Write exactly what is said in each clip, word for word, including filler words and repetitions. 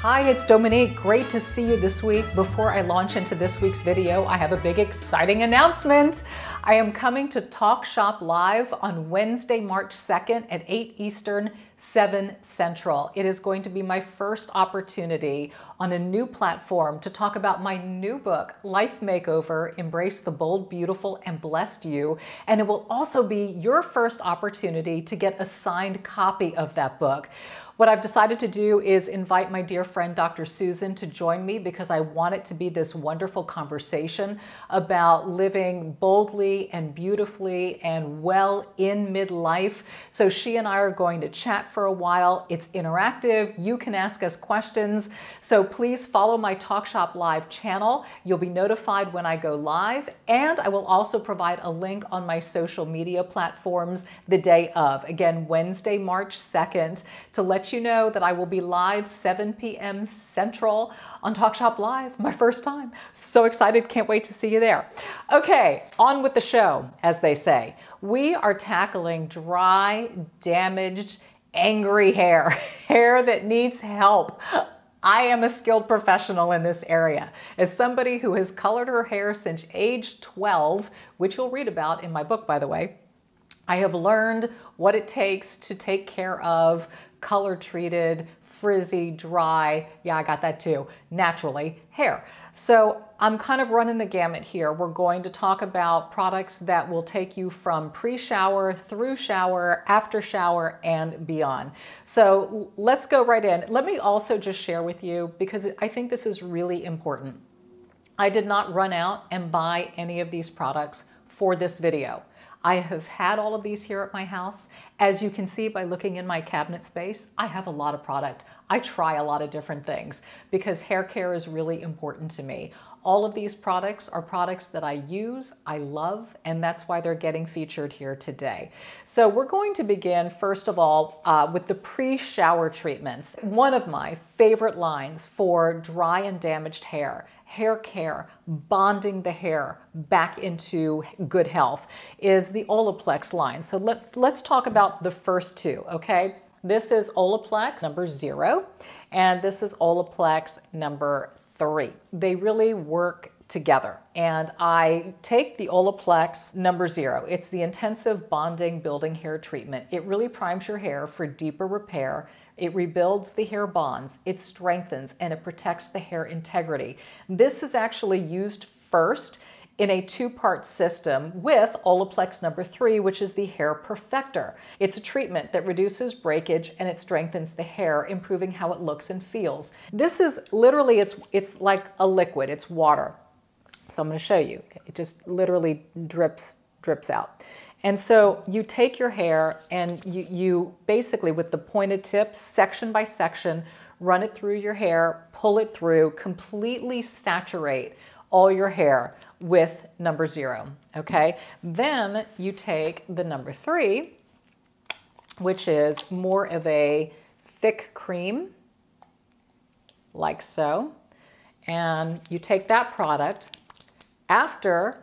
Hi, it's Dominique. Great to see you this week. Before I launch into this week's video, I have a big exciting announcement. I am coming to Talk Shop Live on Wednesday, March second at eight Eastern, seven Central. It is going to be my first opportunity on a new platform to talk about my new book, Life Makeover, Embrace the Bold, Beautiful, and Blessed You. And it will also be your first opportunity to get a signed copy of that book. What I've decided to do is invite my dear friend, Doctor Susan, to join me because I want it to be this wonderful conversation about living boldly and beautifully and well in midlife. So she and I are going to chat for a while. It's interactive. You can ask us questions. So please follow my Talk Shop Live channel. You'll be notified when I go live. And I will also provide a link on my social media platforms the day of, again, Wednesday, March second, to let you know that I will be live seven P M Central on Talk Shop Live, my first time. So excited, can't wait to see you there. Okay, on with the show, as they say. We are tackling dry, damaged, angry hair, hair that needs help. I am a skilled professional in this area. As somebody who has colored her hair since age twelve, which you'll read about in my book, by the way, I have learned what it takes to take care of color-treated, frizzy, dry, yeah, I got that too, naturally, hair. So I'm kind of running the gamut here. We're going to talk about products that will take you from pre-shower, through shower, after shower, and beyond. So let's go right in. Let me also just share with you, because I think this is really important. I did not run out and buy any of these products for this video. I have had all of these here at my house. As you can see by looking in my cabinet space, I have a lot of product. I try a lot of different things because hair care is really important to me. All of these products are products that I use, I love, and that's why they're getting featured here today. So we're going to begin, first of all, uh, with the pre-shower treatments. One of my favorite lines for dry and damaged hair, hair care, bonding the hair back into good health, is the Olaplex line. So let's, let's talk about the first two, okay? This is Olaplex number zero, and this is Olaplex number three. They really work together. And I take the Olaplex number zero. It's the intensive bonding building hair treatment. It really primes your hair for deeper repair. It rebuilds the hair bonds, it strengthens, and it protects the hair integrity. This is actually used first in a two-part system with Olaplex number three, which is the hair perfector. It's a treatment that reduces breakage and it strengthens the hair, improving how it looks and feels. This is literally, it's, it's like a liquid, it's water. So I'm gonna show you, it just literally drips, drips out. And so you take your hair and you, you basically, with the pointed tips, section by section, run it through your hair, pull it through, completely saturate all your hair with number zero, okay? Then you take the number three, which is more of a thick cream, like so, and you take that product after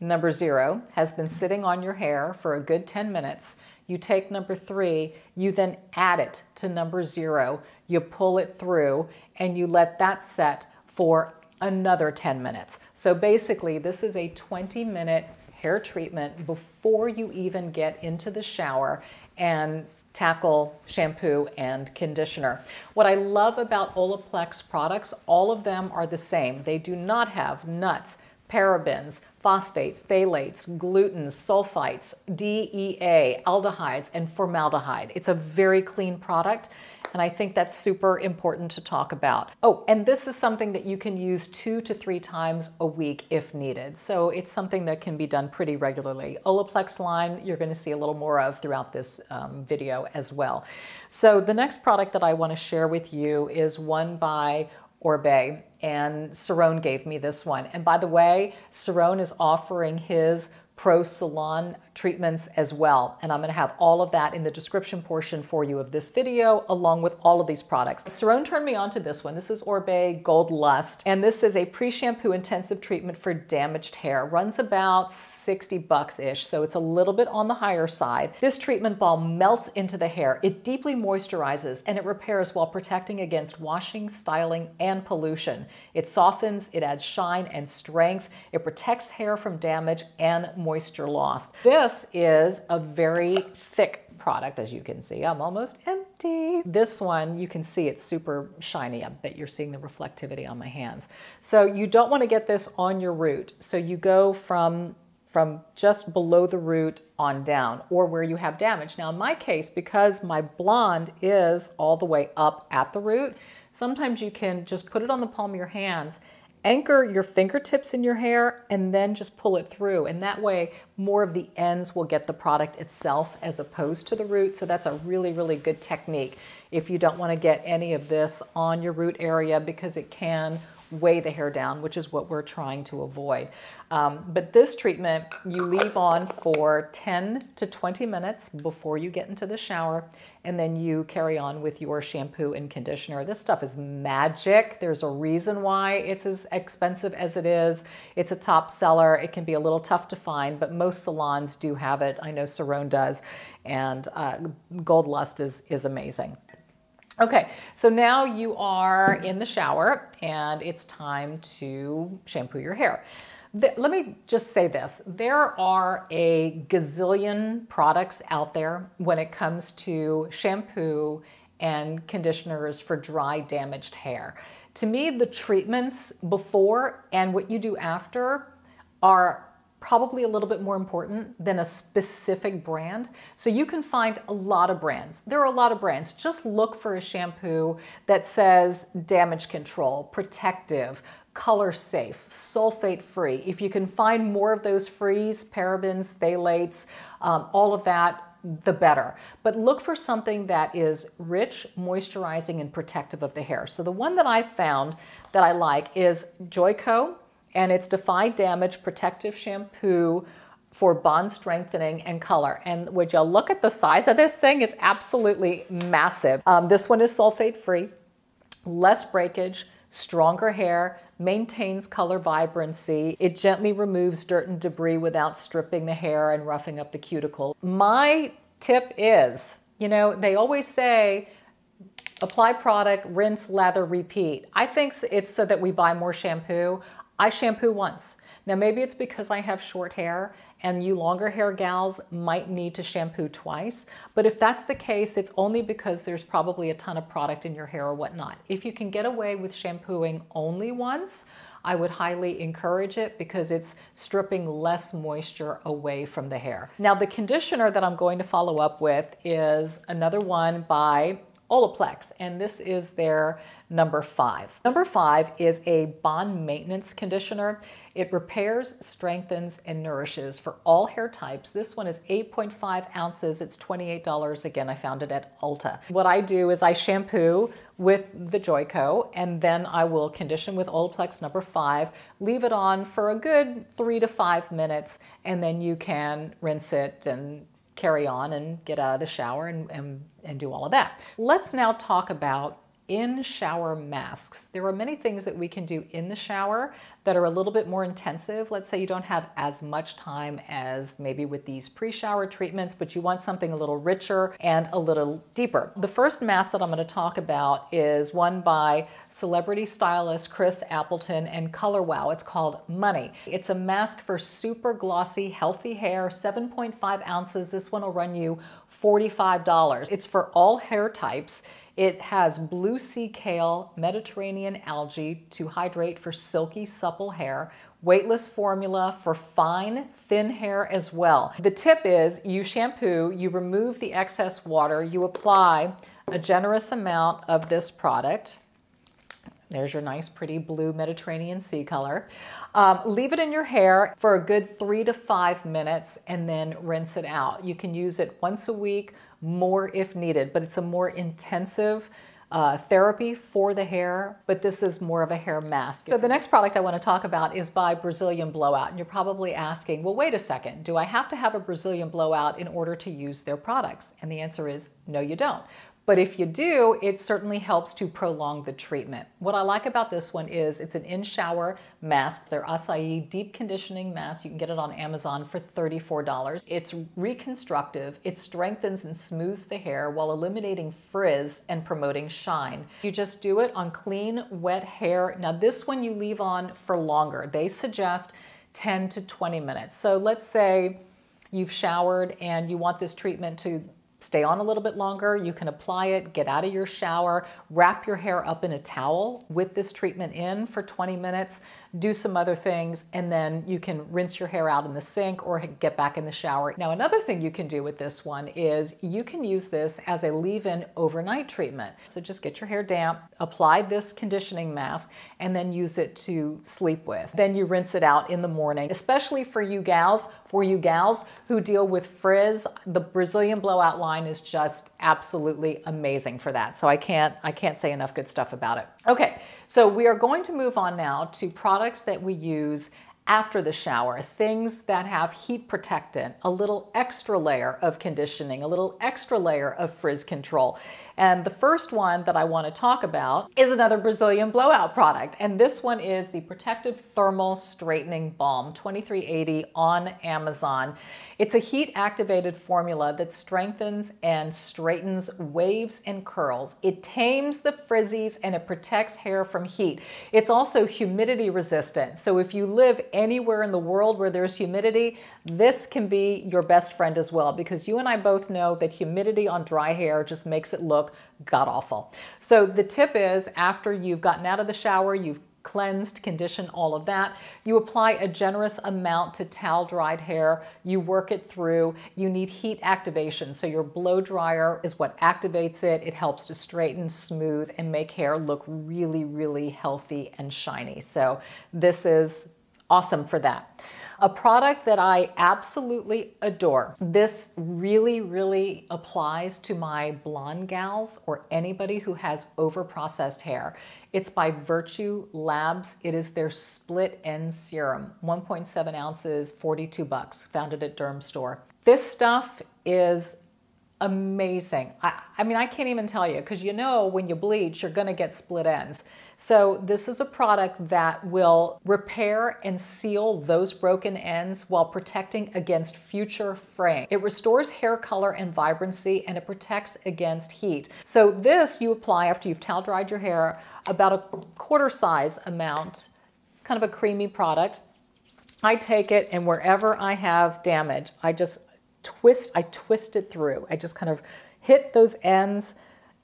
number zero has been sitting on your hair for a good ten minutes. You take number three, you then add it to number zero, you pull it through, and you let that set for another ten minutes. So basically, this is a twenty minute hair treatment before you even get into the shower and tackle shampoo and conditioner. What I love about Olaplex products, all of them are the same. They do not have nuts, parabens, phosphates, phthalates, glutens, sulfites, D E A, aldehydes, and formaldehyde. It's a very clean product, and I think that's super important to talk about. Oh, and this is something that you can use two to three times a week if needed. So it's something that can be done pretty regularly. Olaplex line, you're gonna see a little more of throughout this um, video as well. So the next product that I wanna share with you is one by Oribe, and Cerrone gave me this one. And by the way, Cerrone is offering his Pro Salon treatments as well. And I'm going to have all of that in the description portion for you of this video, along with all of these products. Sarone turned me on to this one. This is Oribe Gold Lust, and this is a pre-shampoo intensive treatment for damaged hair. Runs about sixty bucks-ish, so it's a little bit on the higher side. This treatment balm melts into the hair. It deeply moisturizes, and it repairs while protecting against washing, styling, and pollution. It softens, it adds shine and strength, it protects hair from damage and moisture loss. This is a very thick product, as you can see. I'm almost empty. This one, you can see it's super shiny. I bet you're seeing the reflectivity on my hands. So you don't want to get this on your root. So you go from from just below the root on down, or where you have damage. Now in my case, because my blonde is all the way up at the root, sometimes you can just put it on the palm of your hands, anchor your fingertips in your hair, and then just pull it through. And that way, more of the ends will get the product itself as opposed to the root. So that's a really, really good technique if you don't want to get any of this on your root area, because it can weigh the hair down, which is what we're trying to avoid. Um, but this treatment you leave on for ten to twenty minutes before you get into the shower, and then you carry on with your shampoo and conditioner. This stuff is magic. There's a reason why it's as expensive as it is. It's a top seller. It can be a little tough to find, but most salons do have it. I know Sarone does, and uh, Gold Lust is, is amazing. Okay, so now you are in the shower and it's time to shampoo your hair. The, let me just say this. There are a gazillion products out there when it comes to shampoo and conditioners for dry, damaged hair. To me, the treatments before and what you do after are probably a little bit more important than a specific brand. So you can find a lot of brands. There are a lot of brands. Just look for a shampoo that says damage control, protective, color safe, sulfate free. If you can find more of those frees, parabens, phthalates, um, all of that, the better. But look for something that is rich, moisturizing, and protective of the hair. So the one that I found that I like is Joico, and it's Defy Damage Protective Shampoo for Bond Strengthening and Color. And would you look at the size of this thing? It's absolutely massive. Um, this one is sulfate-free, less breakage, stronger hair, maintains color vibrancy. It gently removes dirt and debris without stripping the hair and roughing up the cuticle. My tip is, you know, they always say, apply product, rinse, lather, repeat. I think it's so that we buy more shampoo. I shampoo once. Now maybe it's because I have short hair, and you longer hair gals might need to shampoo twice. But if that's the case, it's only because there's probably a ton of product in your hair or whatnot. If you can get away with shampooing only once, I would highly encourage it, because it's stripping less moisture away from the hair. Now the conditioner that I'm going to follow up with is another one by Olaplex, and this is their number five. Number five is a bond maintenance conditioner. It repairs, strengthens, and nourishes for all hair types. This one is eight point five ounces. It's twenty-eight dollars. Again, I found it at Ulta. What I do is I shampoo with the Joico, and then I will condition with Olaplex number five, leave it on for a good three to five minutes, and then you can rinse it and carry on and get out of the shower and, and, and do all of that. Let's now talk about in-shower masks. There are many things that we can do in the shower that are a little bit more intensive. Let's say you don't have as much time as maybe with these pre-shower treatments, but you want something a little richer and a little deeper. The first mask that I'm going to talk about is one by celebrity stylist Chris Appleton and Color Wow. It's called MONEY. It's a mask for super glossy, healthy hair, seven point five ounces. This one will run you forty-five dollars. It's for all hair types. It has blue sea kale, Mediterranean algae to hydrate for silky, supple hair, weightless formula for fine, thin hair as well. The tip is you shampoo, you remove the excess water, you apply a generous amount of this product. There's your nice, pretty blue Mediterranean sea color. Um, leave it in your hair for a good three to five minutes and then rinse it out. You can use it once a week, more if needed, but it's a more intensive uh, therapy for the hair, but this is more of a hair mask. So the next product I want to talk about is by Brazilian Blowout. And you're probably asking, well, wait a second, do I have to have a Brazilian Blowout in order to use their products? And the answer is no, you don't. But if you do, it certainly helps to prolong the treatment. What I like about this one is it's an in-shower mask. Their Acai Deep Conditioning Mask. You can get it on Amazon for thirty-four dollars. It's reconstructive. It strengthens and smooths the hair while eliminating frizz and promoting shine. You just do it on clean, wet hair. Now this one you leave on for longer. They suggest ten to twenty minutes. So let's say you've showered and you want this treatment to stay on a little bit longer, you can apply it, get out of your shower, wrap your hair up in a towel with this treatment in for twenty minutes, do some other things, and then you can rinse your hair out in the sink or get back in the shower. Now, another thing you can do with this one is you can use this as a leave-in overnight treatment. So just get your hair damp, apply this conditioning mask, and then use it to sleep with. Then you rinse it out in the morning, especially for you gals, for you gals who deal with frizz. The Brazilian Blowout line is just absolutely amazing for that. So I can't, I can't say enough good stuff about it. Okay, so we are going to move on now to products that we use after the shower, things that have heat protectant, a little extra layer of conditioning, a little extra layer of frizz control. And the first one that I want to talk about is another Brazilian Blowout product. And this one is the Protective Thermal Straightening Balm, twenty-three eighty on Amazon. It's a heat activated formula that strengthens and straightens waves and curls. It tames the frizzies and it protects hair from heat. It's also humidity resistant. So if you live anywhere in the world where there's humidity, this can be your best friend as well, because you and I both know that humidity on dry hair just makes it look god-awful. So the tip is, after you've gotten out of the shower, you've cleansed, conditioned, all of that, you apply a generous amount to towel-dried hair, you work it through, you need heat activation. So your blow dryer is what activates it. It helps to straighten, smooth, and make hair look really, really healthy and shiny. So this is awesome for that. A product that I absolutely adore. This really, really applies to my blonde gals or anybody who has over-processed hair. It's by Virtue Labs. It is their Split End Serum, one point seven ounces, forty-two bucks, found it at Derm Store. This stuff is amazing. I, I mean, I can't even tell you, because you know when you bleach, you're gonna get split ends. So this is a product that will repair and seal those broken ends while protecting against future fraying. It restores hair color and vibrancy, and it protects against heat. So this you apply after you've towel dried your hair, about a quarter size amount, kind of a creamy product. I take it, and wherever I have damage, I just twist, I twist it through. I just kind of hit those ends,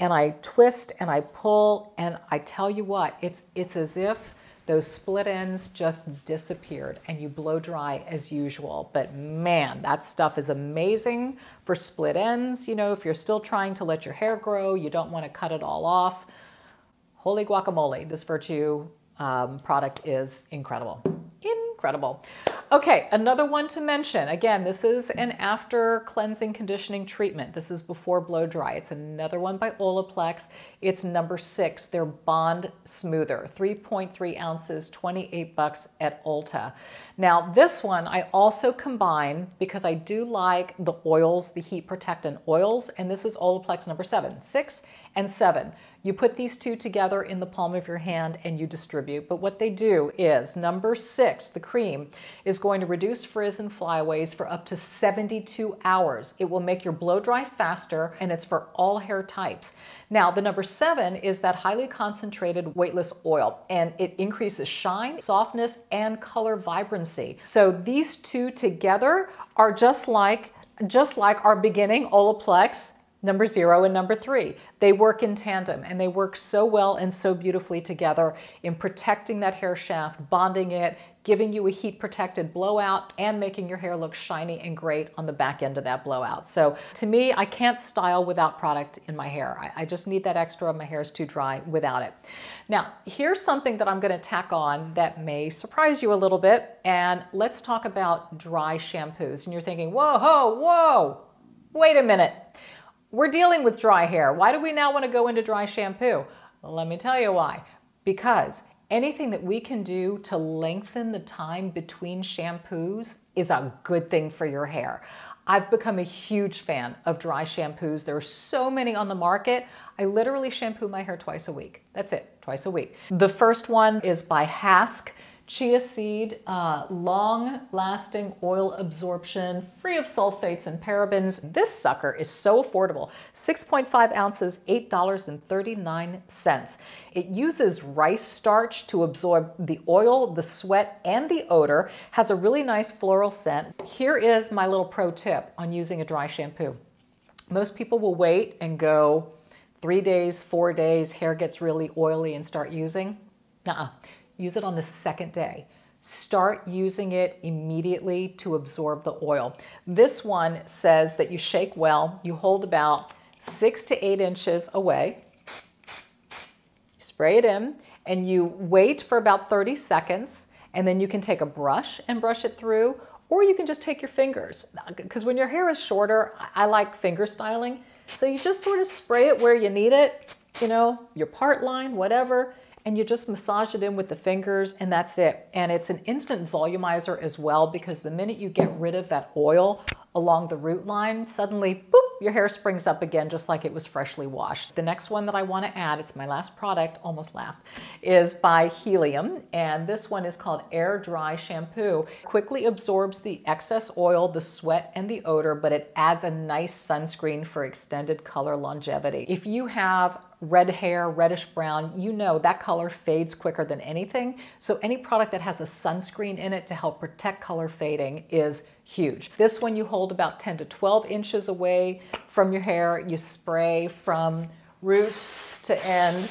and I twist and I pull, and I tell you what, it's, it's as if those split ends just disappeared, and you blow dry as usual. But man, that stuff is amazing for split ends. You know, if you're still trying to let your hair grow, you don't want to cut it all off. Holy guacamole, this Virtue um, product is incredible. Incredible. Okay, another one to mention. Again, this is an after cleansing conditioning treatment. This is before blow dry. It's another one by Olaplex. It's number six, their Bond Smoother, three point three ounces, twenty-eight bucks at Ulta. Now this one I also combine because I do like the oils, the heat protectant oils, and this is Olaplex number seven, six and seven. You put these two together in the palm of your hand and you distribute. But what they do is, number six, the cream, is going to reduce frizz and flyaways for up to seventy-two hours. It will make your blow dry faster, and it's for all hair types. Now, the number seven is that highly concentrated weightless oil, and it increases shine, softness, and color vibrancy. So these two together are just like, just like our beginning Olaplex number zero and number three. They work in tandem, and they work so well and so beautifully together in protecting that hair shaft, bonding it, giving you a heat protected blowout, and making your hair look shiny and great on the back end of that blowout. So to me, I can't style without product in my hair. I, I just need that extra. My hair is too dry without it. Now, here's something that I'm going to tack on that may surprise you a little bit. And let's talk about dry shampoos. And you're thinking, whoa, whoa, whoa, wait a minute. We're dealing with dry hair. Why do we now want to go into dry shampoo? Well, let me tell you why. Because anything that we can do to lengthen the time between shampoos is a good thing for your hair. I've become a huge fan of dry shampoos. There are so many on the market. I literally shampoo my hair twice a week. That's it, twice a week. The first one is by Hask. Chia seed, uh, long-lasting oil absorption, free of sulfates and parabens. This sucker is so affordable. six point five ounces, eight dollars and thirty-nine cents. It uses rice starch to absorb the oil, the sweat, and the odor. Has a really nice floral scent. Here is my little pro tip on using a dry shampoo. Most people will wait and go three days, four days, hair gets really oily and start using. Nuh-uh. Use it on the second day. Start using it immediately to absorb the oil. This one says that you shake well, you hold about six to eight inches away, spray it in, and you wait for about thirty seconds, and then you can take a brush and brush it through, or you can just take your fingers. Because when your hair is shorter, I like finger styling, so you just sort of spray it where you need it, you know, your part line, whatever, and you just massage it in with the fingers, and that's it. And it's an instant volumizer as well, because the minute you get rid of that oil along the root line, suddenly, boop, your hair springs up again just like it was freshly washed. The next one that I want to add, it's my last product, almost last, is by Healium, and this one is called Air Dry Shampoo. Quickly absorbs the excess oil, the sweat, and the odor, but it adds a nice sunscreen for extended color longevity. If you have red hair, reddish brown, you know that color fades quicker than anything. So any product that has a sunscreen in it to help protect color fading is huge. This one you hold about ten to twelve inches away from your hair. You spray from root to end.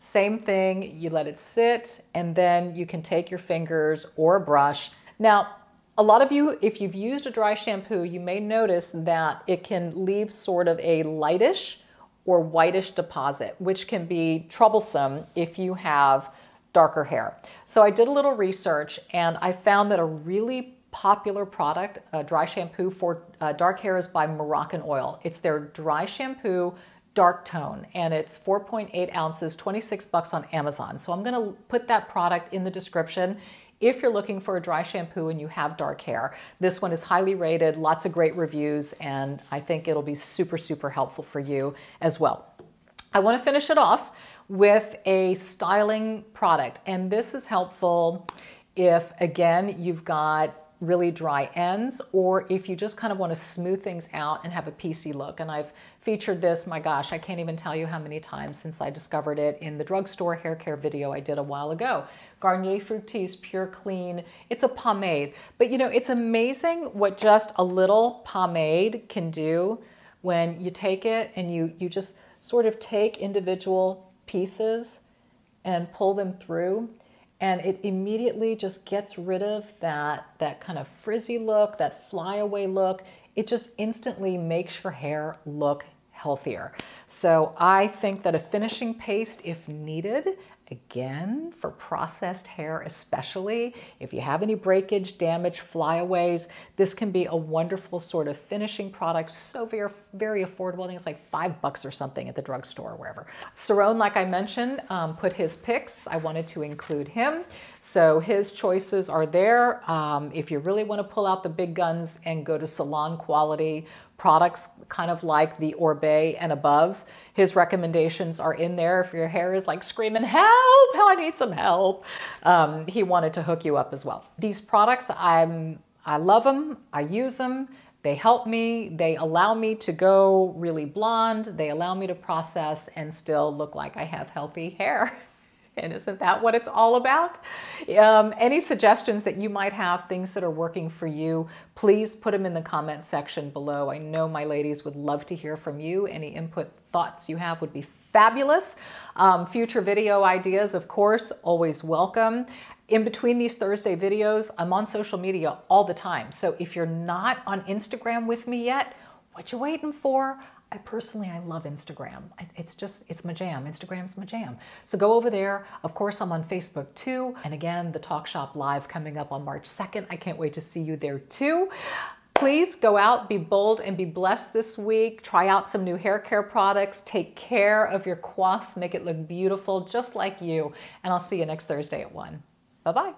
Same thing, you let it sit, and then you can take your fingers or a brush. Now, a lot of you, if you've used a dry shampoo, you may notice that it can leave sort of a lightish or whitish deposit, which can be troublesome if you have darker hair. So I did a little research, and I found that a really popular product, a dry shampoo for uh, dark hair, is by Moroccanoil. It's their dry shampoo dark tone, and it's four point eight ounces, twenty-six bucks on Amazon. So I'm gonna put that product in the description if you're looking for a dry shampoo and you have dark hair. This one is highly rated, lots of great reviews, and I think it'll be super, super helpful for you as well. I wanna finish it off with a styling product, and this is helpful if, again, you've got really dry ends, or if you just kind of want to smooth things out and have a piecey look. And I've featured this, my gosh, I can't even tell you how many times since I discovered it in the drugstore hair care video I did a while ago. Garnier Fructis Pure Clean. It's a pomade, but you know, it's amazing what just a little pomade can do when you take it and you, you just sort of take individual pieces and pull them through. And it immediately just gets rid of that, that kind of frizzy look, that flyaway look. It just instantly makes your hair look healthier. So I think that a finishing paste, if needed, again, for processed hair especially, if you have any breakage, damage, flyaways, this can be a wonderful sort of finishing product. So very, very affordable. I think it's like five bucks or something at the drugstore or wherever. Saron, like I mentioned, um, put his picks. I wanted to include him. So his choices are there. Um, if you really want to pull out the big guns and go to salon quality products, kind of like the Oribe and above, his recommendations are in there. If your hair is like screaming, help, how I need some help, um, he wanted to hook you up as well. These products, I'm, I love them, I use them, they help me, they allow me to go really blonde, they allow me to process and still look like I have healthy hair. And isn't that what it's all about? Um, any suggestions that you might have, things that are working for you, please put them in the comment section below. I know my ladies would love to hear from you. Any input, thoughts you have would be fabulous. Um, future video ideas, of course, always welcome. In between these Thursday videos, I'm on social media all the time. So if you're not on Instagram with me yet, what you waiting for? I personally, I love Instagram. It's just, it's my jam. Instagram's my jam. So go over there. Of course, I'm on Facebook too. And again, the Talk Shop Live coming up on March second. I can't wait to see you there too. Please go out, be bold, and be blessed this week. Try out some new hair care products. Take care of your coif. Make it look beautiful, just like you. And I'll see you next Thursday at one. Bye-bye.